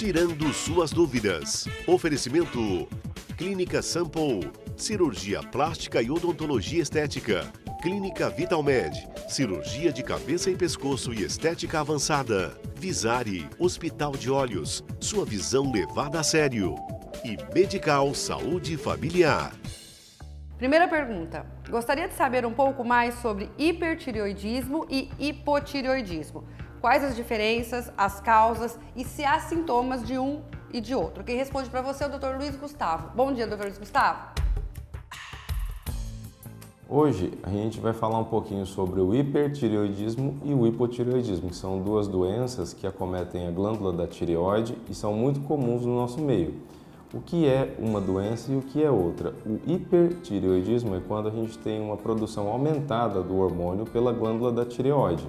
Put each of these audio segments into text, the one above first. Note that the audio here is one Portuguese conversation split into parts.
tirando suas dúvidas. Oferecimento: Clínica Sample, cirurgia plástica e odontologia estética. Clínica Vitalmed, cirurgia de cabeça e pescoço e estética avançada. Visari, hospital de olhos, sua visão levada a sério. E Medical Saúde Familiar. Primeira pergunta, gostaria de saber um pouco mais sobre hipertireoidismo e hipotireoidismo. Quais as diferenças, as causas e se há sintomas de um e de outro? Quem responde para você é o Dr. Luiz Gustavo. Bom dia, Dr. Luiz Gustavo. Hoje a gente vai falar um pouquinho sobre o hipertireoidismo e o hipotireoidismo, que são duas doenças que acometem a glândula da tireoide e são muito comuns no nosso meio. O que é uma doença e o que é outra? O hipertireoidismo é quando a gente tem uma produção aumentada do hormônio pela glândula da tireoide.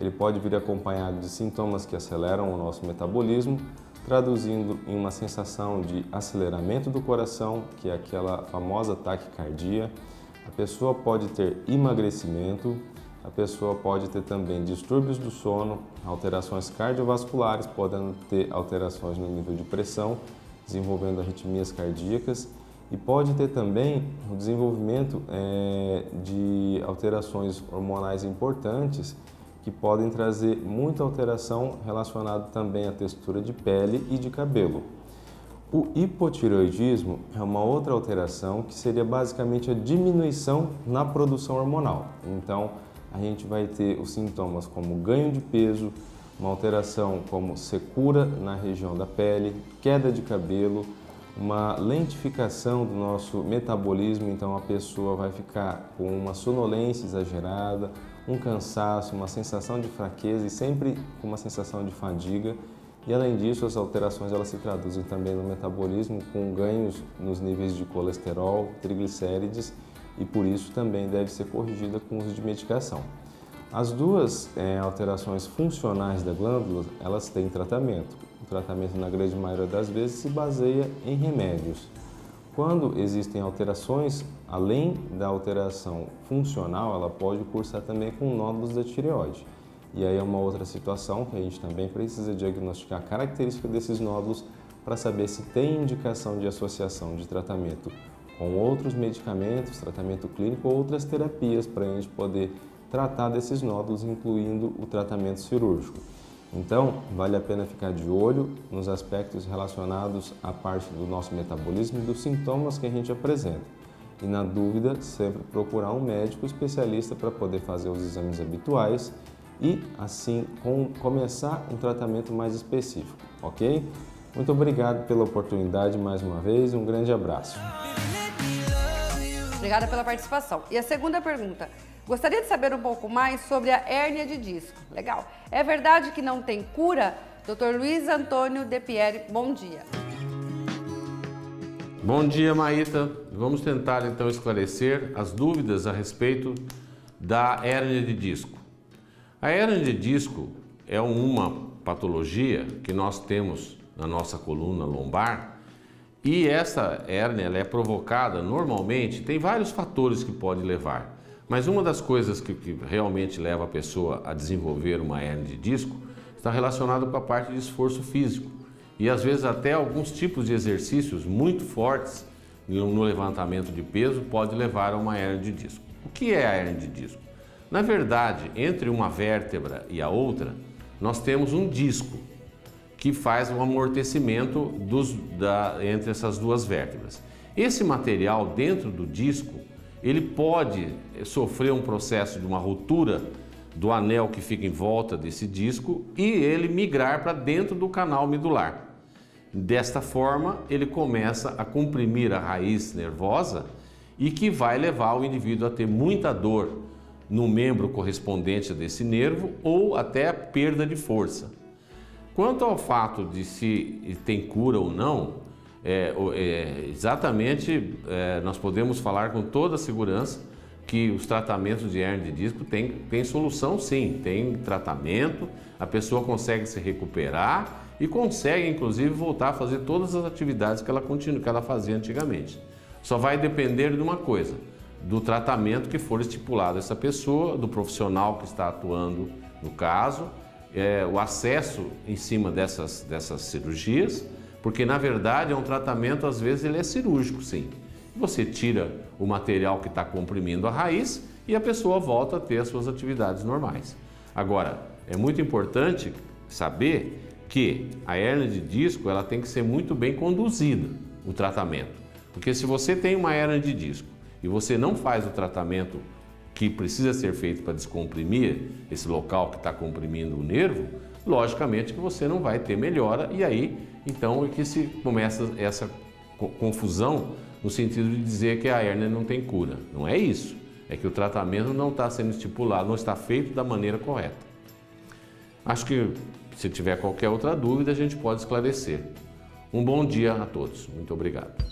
Ele pode vir acompanhado de sintomas que aceleram o nosso metabolismo, traduzindo em uma sensação de aceleramento do coração, que é aquela famosa taquicardia. A pessoa pode ter emagrecimento, a pessoa pode ter também distúrbios do sono, alterações cardiovasculares, podendo ter alterações no nível de pressão, desenvolvendo arritmias cardíacas, e pode ter também o desenvolvimento de alterações hormonais importantes que podem trazer muita alteração relacionada também à textura de pele e de cabelo. O hipotireoidismo é uma outra alteração que seria basicamente a diminuição na produção hormonal. Então, a gente vai ter os sintomas como ganho de peso, uma alteração como secura na região da pele, queda de cabelo, uma lentificação do nosso metabolismo, então a pessoa vai ficar com uma sonolência exagerada, um cansaço, uma sensação de fraqueza e sempre com uma sensação de fadiga. E além disso, as alterações elas se traduzem também no metabolismo com ganhos nos níveis de colesterol, triglicérides e por isso também deve ser corrigida com uso de medicação. As duas alterações funcionais da glândula, elas têm tratamento. O tratamento na grande maioria das vezes se baseia em remédios. Quando existem alterações, além da alteração funcional, ela pode cursar também com nódulos da tireoide. E aí é uma outra situação que a gente também precisa diagnosticar a característica desses nódulos para saber se tem indicação de associação de tratamento com outros medicamentos, tratamento clínico ou outras terapias para a gente poder tratar desses nódulos, incluindo o tratamento cirúrgico. Então, vale a pena ficar de olho nos aspectos relacionados à parte do nosso metabolismo e dos sintomas que a gente apresenta. E na dúvida, sempre procurar um médico especialista para poder fazer os exames habituais e assim começar um tratamento mais específico, ok? Muito obrigado pela oportunidade mais uma vez, um grande abraço. Obrigada pela participação. E a segunda pergunta, gostaria de saber um pouco mais sobre a hérnia de disco. Legal. É verdade que não tem cura? Dr. Luiz Antônio de Pieri, bom dia. Bom dia, Maíta. Vamos tentar então esclarecer as dúvidas a respeito da hérnia de disco. A hérnia de disco é uma patologia que nós temos na nossa coluna lombar e essa hérnia ela é provocada normalmente, tem vários fatores que pode levar, mas uma das coisas que realmente leva a pessoa a desenvolver uma hérnia de disco está relacionada com a parte de esforço físico e às vezes até alguns tipos de exercícios muito fortes no levantamento de peso pode levar a uma hérnia de disco. O que é a hérnia de disco? Na verdade, entre uma vértebra e a outra, nós temos um disco que faz um amortecimento entre essas duas vértebras. Esse material dentro do disco, ele pode sofrer um processo de uma ruptura do anel que fica em volta desse disco e ele migrar para dentro do canal medular. Desta forma, ele começa a comprimir a raiz nervosa e que vai levar o indivíduo a ter muita dor no membro correspondente desse nervo ou até perda de força. Quanto ao fato de se tem cura ou não, nós podemos falar com toda a segurança que os tratamentos de hérnia de disco tem solução sim, tem tratamento, a pessoa consegue se recuperar e consegue inclusive voltar a fazer todas as atividades que ela fazia antigamente. Só vai depender de uma coisa, do tratamento que for estipulado essa pessoa, do profissional que está atuando no caso o acesso em cima dessas cirurgias, porque na verdade é um tratamento, às vezes ele é cirúrgico, sim. Você tira o material que está comprimindo a raiz e a pessoa volta a ter as suas atividades normais. Agora, é muito importante saber que a hérnia de disco ela tem que ser muito bem conduzida, o tratamento. Porque se você tem uma hérnia de disco e você não faz o tratamento que precisa ser feito para descomprimir esse local que está comprimindo o nervo, logicamente que você não vai ter melhora, e aí então é que se começa essa confusão no sentido de dizer que a hérnia não tem cura. Não é isso, é que o tratamento não está sendo estipulado, não está feito da maneira correta. Acho que se tiver qualquer outra dúvida, a gente pode esclarecer. Um bom dia a todos. Muito obrigado.